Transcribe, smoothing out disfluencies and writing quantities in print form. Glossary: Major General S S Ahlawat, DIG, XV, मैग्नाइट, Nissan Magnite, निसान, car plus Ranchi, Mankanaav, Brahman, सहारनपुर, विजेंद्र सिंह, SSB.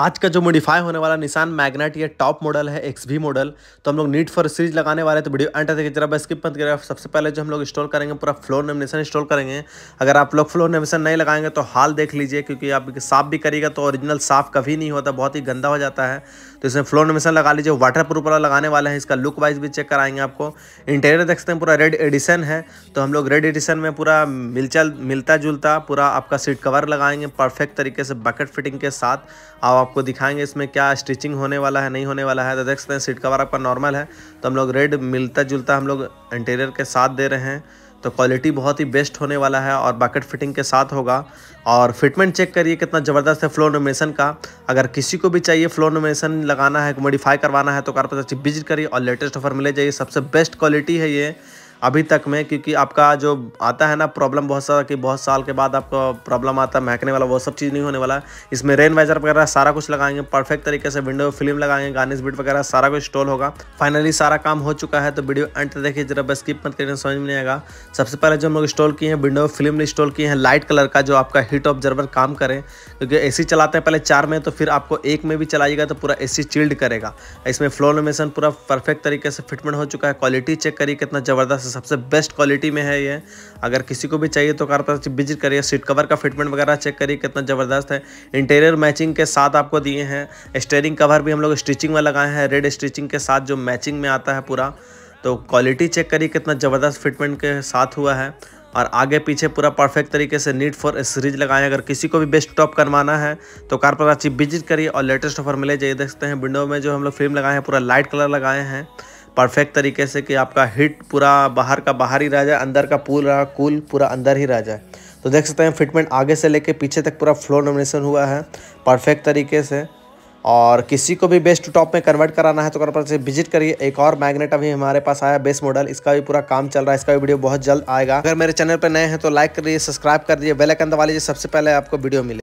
आज का जो मॉडिफाई होने वाला निसान मैग्नाइट ये टॉप मॉडल है, XV मॉडल। तो हम लोग नीट फॉर सीरीज लगाने वाले, तो वीडियो एंड तक देखिए, जरा स्किप मत करिएगा। सबसे पहले जो हम लोग इंस्टॉल करेंगे पूरा फ्लोर नेम निसान इंस्टॉल करेंगे। अगर आप लोग फ्लोर नेम निसान नहीं लगाएंगे तो हाल देख लीजिए, क्योंकि आप साफ भी करिएगा तो ओरिजिनल साफ कभी नहीं होता, बहुत ही गंदा हो जाता है। तो इसमें फ्लोर नेम निसान लगा लीजिए। वाटर प्रूफ वाला लगाने वाला है, इसका लुक वाइज भी चेक कराएंगे आपको। इंटीरियर देख सकते हैं पूरा रेड एडिशन है, तो हम लोग रेड एडिशन में पूरा मिलता जुलता पूरा आपका सीट कवर लगाएंगे परफेक्ट तरीके से बकेट फिटिंग के साथ। आपको दिखाएंगे इसमें क्या स्टिचिंग होने वाला है, नहीं होने वाला है। तो देख सकते हैं सीट कवर आपका नॉर्मल है, तो हम लोग रेड मिलता जुलता हम लोग इंटीरियर के साथ दे रहे हैं। तो क्वालिटी बहुत ही बेस्ट होने वाला है और बकेट फिटिंग के साथ होगा। और फिटमेंट चेक करिए कितना ज़बरदस्त है फ्लोर नोमिनेशन का। अगर किसी को भी चाहिए फ्लोर नोमिनेशन लगाना है, मॉडिफाई करवाना है, तो कार प्लस विजिट करिए और लेटेस्ट ऑफर मिले जाइए। सबसे बेस्ट क्वालिटी है ये अभी तक में, क्योंकि आपका जो आता है ना प्रॉब्लम बहुत सारा, कि बहुत साल के बाद आपका प्रॉब्लम आता है महकने वाला, वो सब चीज़ नहीं होने वाला। इसमें रेन वाइजर वगैरह सारा कुछ लगाएंगे परफेक्ट तरीके से, विंडो फिल्म लगाएंगे, गार्निश बीट वगैरह सारा कुछ इंस्टॉल होगा। फाइनली सारा काम हो चुका है, तो वीडियो एंड तक देखिए, जरा बस स्किप मत करिए, समझ में नहीं आएगा। सबसे पहले जो हम लोग इंस्टॉल किए हैं विंडो फिल्म इंस्टॉल किए हैं लाइट कलर का, जो आपका हीट ऑब्जर्वर काम करे, क्योंकि ए सी चलाते हैं पहले 4 में, तो फिर आपको 1 में भी चलाइएगा तो पूरा ए सी चिल्ड करेगा। इसमें फ्लोर लुमिनेशन पूरा परफेक्ट तरीके से फिटमेंट हो चुका है। क्वालिटी चेक करिए कितना ज़बरदस्त, सबसे बेस्ट क्वालिटी में है ये। अगर किसी को भी चाहिए तो कार पर विजिट करिए। सीट कवर का फिटमेंट वगैरह चेक करिए कितना ज़बरदस्त है, इंटीरियर मैचिंग के साथ आपको दिए हैं। स्टीयरिंग कवर भी हम लोग स्टिचिंग में लगाए हैं, रेड स्टिचिंग के साथ जो मैचिंग में आता है पूरा। तो क्वालिटी चेक करिए कितना ज़बरदस्त फिटमेंट के साथ हुआ है। और आगे पीछे पूरा परफेक्ट तरीके से नीट फॉर सीरीज लगाएं। अगर किसी को भी बेस्ट टॉप करवाना है तो कार पर विजिट करिए और लेटेस्ट ऑफर मिले जाइए। देख सकते हैं विंडो में जो हम लोग फिल्म लगाए हैं पूरा लाइट कलर लगाए हैं परफेक्ट तरीके से, कि आपका हिट पूरा बाहर का बाहर ही रह जाए, अंदर का कूल पूरा अंदर ही रह जाए। तो देख सकते हैं फिटमेंट आगे से लेके पीछे तक पूरा फ्लोर नॉमिनेशन हुआ है परफेक्ट तरीके से। और किसी को भी बेस्ट टॉप में कन्वर्ट कराना है तो कार प्लस से विजिट करिए। एक और मैग्नेट अभी हमारे पास आया बेस मॉडल, इसका भी पूरा काम चल रहा है, इसका भी वीडियो बहुत जल्द आएगा। अगर मेरे चैनल पर नए हैं तो लाइक करिए, सब्सक्राइब कर दिए, बेल आइकन दबा लीजिए, सबसे पहले आपको वीडियो मिले।